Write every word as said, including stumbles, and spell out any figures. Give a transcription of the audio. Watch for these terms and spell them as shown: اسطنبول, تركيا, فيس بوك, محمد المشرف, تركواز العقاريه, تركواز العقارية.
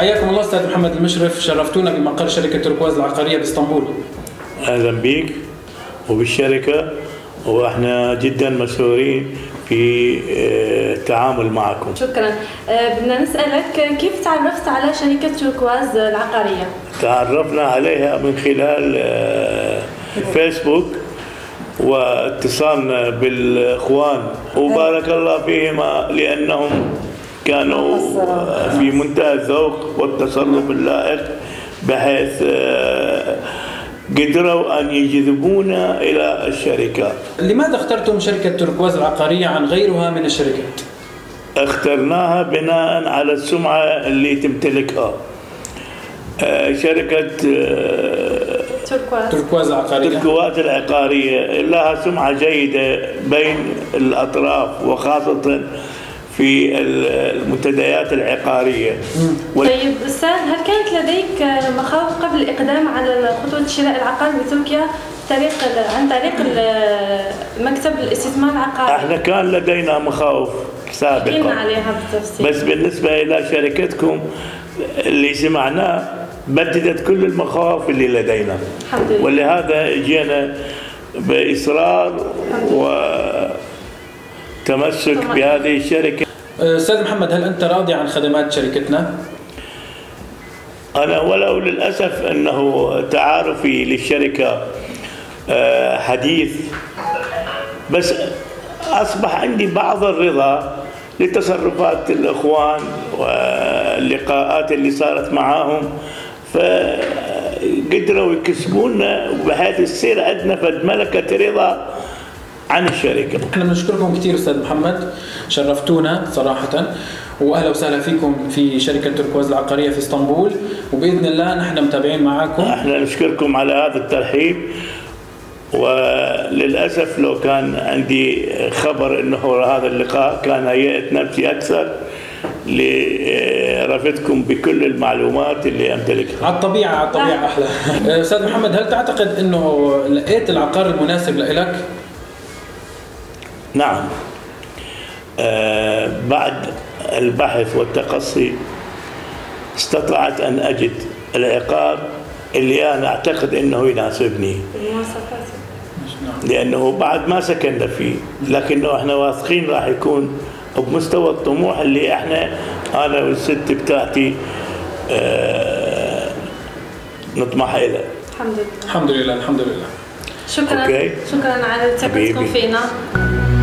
حياكم الله استاذ محمد المشرف، شرفتونا بمقر شركه تركواز العقاريه باسطنبول. اهلا بيك وبالشركه، واحنا جدا مسرورين في التعامل معكم. شكرا. بدنا نسالك كيف تعرفت على شركه تركواز العقاريه؟ تعرفنا عليها من خلال فيسبوك واتصالنا بالاخوان وبارك الله فيهما، لانهم كانوا في منتهى الذوق والتصرف اللائق بحيث قدروا أن يجذبونا إلى الشركة. لماذا اخترتم شركة تركواز العقارية عن غيرها من الشركات؟ اخترناها بناء على السمعة اللي تمتلكها شركة تركواز تركواز العقارية. تركواز العقارية لها سمعة جيدة بين الأطراف وخاصة في المنتديات العقارية. وال... طيب أستاذ، هل كانت لديك مخاوف قبل الإقدام على خطوة شراء العقار بتركيا طريق عن طريق مكتب الاستثمار العقاري؟ احنا كان لدينا مخاوف سابقة، حكينا عليها بالتفصيل، بس بالنسبة إلى شركتكم اللي سمعناه بددت كل المخاوف اللي لدينا، الحمد لله، ولهذا جينا بإصرار و تمسك بهذه الشركة. أستاذ محمد، هل أنت راضي عن خدمات شركتنا؟ أنا ولو للأسف أنه تعارفي للشركة حديث، بس أصبح عندي بعض الرضا لتصرفات الإخوان واللقاءات اللي صارت معاهم، فقدروا يكسبونا بحيث يصير عندنا فد ملكة رضا عن الشركة. احنا بنشكركم كثير استاذ محمد، شرفتونا صراحة، واهلا وسهلا فيكم في شركة تركواز العقارية في اسطنبول، وباذن الله نحن متابعين معاكم. احنا نشكركم على هذا الترحيب، وللاسف لو كان عندي خبر انه هذا اللقاء كان هيأت نفسي اكثر لرفدكم بكل المعلومات اللي امتلكها. على الطبيعة على الطبيعة احلى. استاذ محمد، هل تعتقد انه لقيت العقار المناسب لك؟ نعم، آه بعد البحث والتقصي استطعت أن أجد العقار اللي أنا أعتقد أنه يناسبني، لأنه بعد ما سكننا فيه، لكنه إحنا واثقين راح يكون بمستوى الطموح اللي إحنا أنا والست بتاعتي آه نطمح إليه. الحمد لله الحمد لله الحمد لله. شكرا. أوكي. شكرا على ثقتكم فينا.